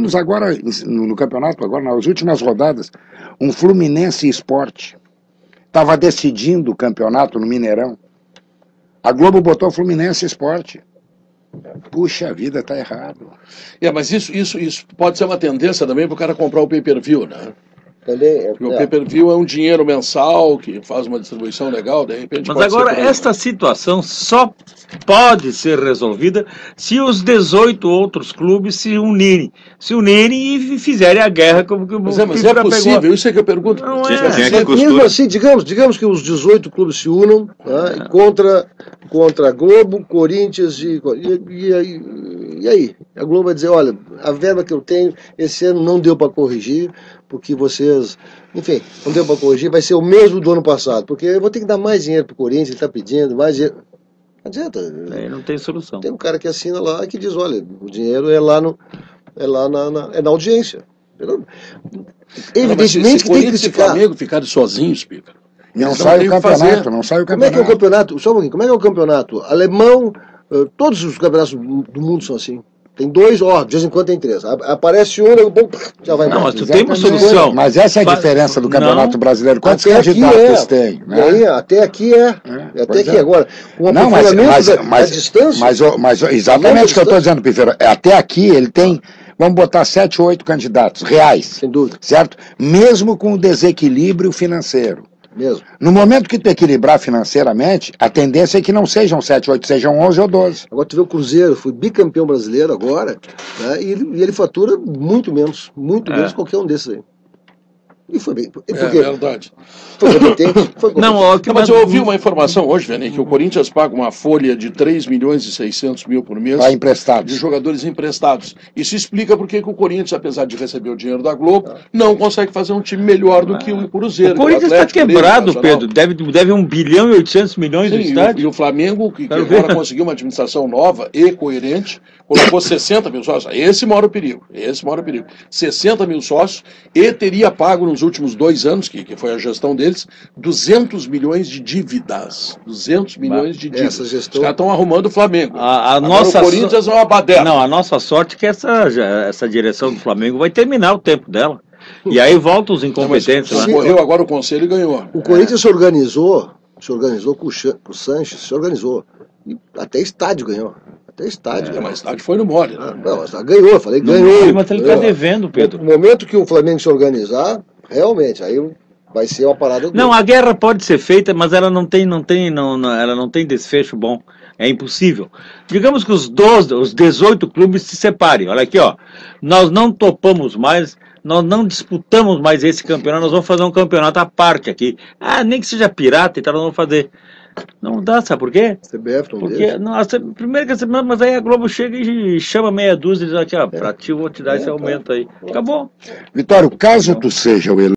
Tivemos agora, no campeonato, agora nas últimas rodadas, um Fluminense Sport. Estava decidindo o campeonato no Mineirão. A Globo botou Fluminense Sport. Puxa vida, tá errado. É, mas isso pode ser uma tendência também para o cara comprar o pay-per-view, né? Porque o pay-per-view é um dinheiro mensal que faz uma distribuição legal, de repente. Mas agora, esta situação só pode ser resolvida se os 18 outros clubes se unirem e fizerem a guerra como que o Brasil. Mas é possível, isso é que eu pergunto. Não é. Assim, digamos que os 18 clubes se unam, né, contra a Globo, Corinthians e aí? A Globo vai dizer, olha, a verba que eu tenho, esse ano não deu para corrigir, porque vocês, enfim, não deu para corrigir, vai ser o mesmo do ano passado, porque eu vou ter que dar mais dinheiro para o Corinthians, ele está pedindo mais dinheiro. Não adianta. É, não tem solução. Tem um cara que assina lá e que diz, olha, o dinheiro é na audiência. Evidentemente que tem que criticar. Se o Flamengo ficarem sozinhos, Pica, não sai o campeonato. Como é que é o campeonato? Só um pouquinho, como é que é o campeonato? Alemão, todos os campeonatos do mundo são assim. Tem dois, de vez em quando tem três. Aparece um, já vai embora. Não, mas tu tem uma solução. Mas essa é a diferença do Campeonato Brasileiro. Quantos candidatos tem? Né? Aí, até aqui até aqui agora. Não, mas a distância. Mas exatamente o que eu estou dizendo, Pifeiro. Até aqui ele tem, vamos botar 7 ou 8 candidatos reais. Sem dúvida. Certo? Mesmo com o desequilíbrio financeiro. Mesmo. No momento que tu equilibrar financeiramente, a tendência é que não sejam 7, 8, sejam 11 ou 12. Agora tu vê o Cruzeiro, foi bicampeão brasileiro agora, né, e ele fatura muito menos qualquer um desses aí. E foi bem. É verdade. Foi competente. Mas eu ouvi uma informação hoje, Vene, que o Corinthians paga uma folha de 3 milhões e 600 mil por mês de jogadores emprestados. Isso explica porque que o Corinthians, apesar de receber o dinheiro da Globo, não consegue fazer um time melhor do que o Cruzeiro. O Corinthians está quebrado, Pedro. Deve 1 bilhão e 800 milhões de estádio. E o Flamengo, que agora conseguiu uma administração nova e coerente, colocou 60 mil sócios. Esse mora o perigo. 60 mil sócios e teria pago nos últimos 2 anos, que foi a gestão deles, 200 milhões de dívidas. 200 milhões de dívidas. Essa gestão... Os caras estão arrumando o Flamengo. O Corinthians é uma baderna. Não, a nossa sorte é que essa direção do Flamengo vai terminar o tempo dela. E aí voltam os incompetentes. Não, correu agora o conselho e ganhou. O Corinthians se organizou com o Sanches, se organizou. E até estádio ganhou. Mas estádio foi no mole. Né? Não, ganhou, eu falei, ganhou. Mas ele está devendo, Pedro. No momento que o Flamengo se organizar... Realmente, aí vai ser uma parada... Não, a guerra pode ser feita, mas ela não tem desfecho bom. É impossível. Digamos que os 18 clubes se separem. Olha aqui, ó. Nós não topamos mais, nós não disputamos mais esse campeonato, nós vamos fazer um campeonato à parte aqui. Nem que seja pirata e tal, nós vamos fazer... Não dá, sabe por quê? CBF não deixa. Primeiro que a semana, mas aí a Globo chega e chama meia dúzia e diz aqui, pra ti vou te dar esse aumento aí. Acabou. Vitório, caso tu seja o eleito